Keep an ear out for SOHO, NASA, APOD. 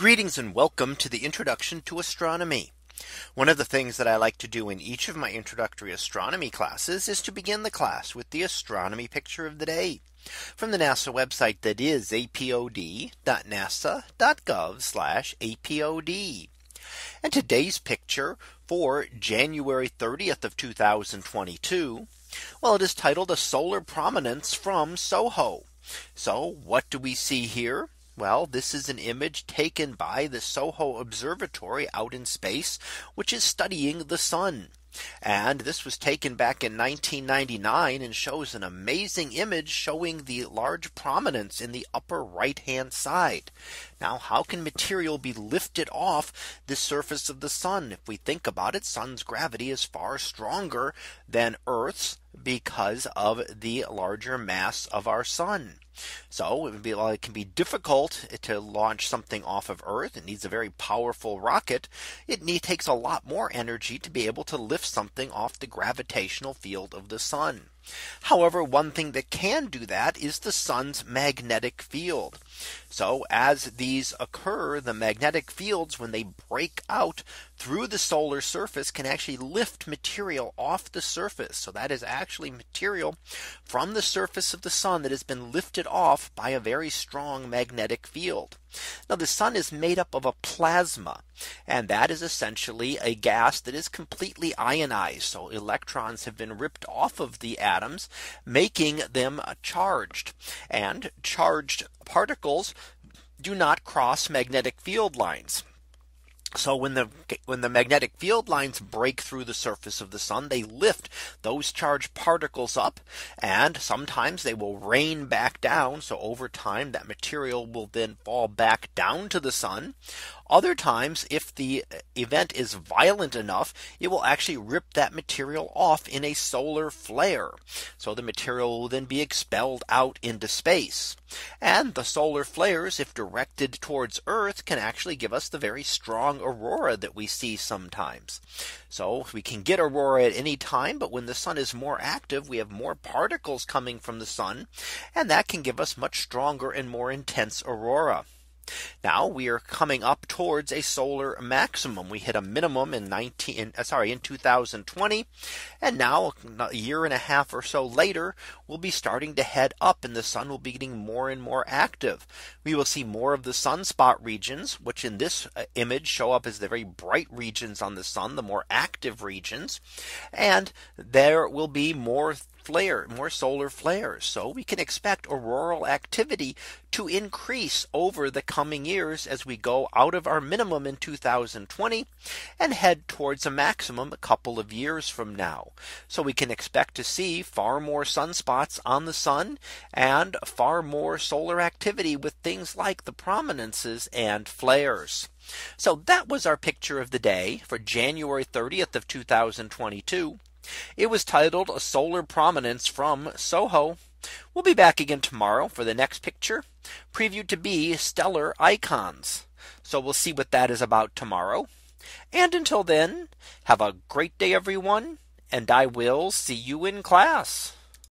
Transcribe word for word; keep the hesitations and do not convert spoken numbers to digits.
Greetings and welcome to the introduction to astronomy. One of the things that I like to do in each of my introductory astronomy classes is to begin the class with the astronomy picture of the day from the NASA website, that is A P O D dot nasa dot gov slash A P O D. And today's picture for January thirtieth of two thousand twenty-two. Well, it is titled A Solar Prominence from SOHO. So what do we see here? Well, this is an image taken by the SOHO Observatory out in space, which is studying the sun. And this was taken back in nineteen ninety-nine and shows an amazing image showing the large prominence in the upper right hand side. Now, how can material be lifted off the surface of the sun? If we think about it, sun's gravity is far stronger than Earth's because of the larger mass of our sun. So it, would be, it can be difficult to launch something off of Earth. It needs a very powerful rocket. It need, takes a lot more energy to be able to lift something off the gravitational field of the sun. However, one thing that can do that is the sun's magnetic field. So as these occur, the magnetic fields, when they break out through the solar surface, can actually lift material off the surface. So that is actually material from the surface of the sun that has been lifted off by a very strong magnetic field. Now, the sun is made up of a plasma, and that is essentially a gas that is completely ionized. So electrons have been ripped off of the atoms, making them charged, and charged particles do not cross magnetic field lines. So when the when the magnetic field lines break through the surface of the sun, they lift those charged particles up, and sometimes they will rain back down. So over time, that material will then fall back down to the sun. Other times, if the event is violent enough, it will actually rip that material off in a solar flare. So the material will then be expelled out into space. And the solar flares, if directed towards Earth, can actually give us the very strong aurora that we see sometimes. So we can get aurora at any time, but when the sun is more active, we have more particles coming from the sun, and that can give us much stronger and more intense aurora. Now we are coming up towards a solar maximum. We hit a minimum in nineteen, sorry, in two thousand twenty. And now a year and a half or so later, we'll be starting to head up, and the sun will be getting more and more active. We will see more of the sunspot regions, which in this image show up as the very bright regions on the sun, the more active regions. And there will be more flare, more solar flares. So we can expect auroral activity to increase over the coming years as we go out of our minimum in two thousand twenty and head towards a maximum a couple of years from now. So we can expect to see far more sunspots on the sun and far more solar activity with things like the prominences and flares. So that was our picture of the day for January thirtieth of two thousand twenty-two. It was titled A Solar Prominence from SOHO. We'll be back again tomorrow for the next picture, previewed to be Stellar Icons. So we'll see what that is about tomorrow. And until then, have a great day, everyone, and I will see you in class.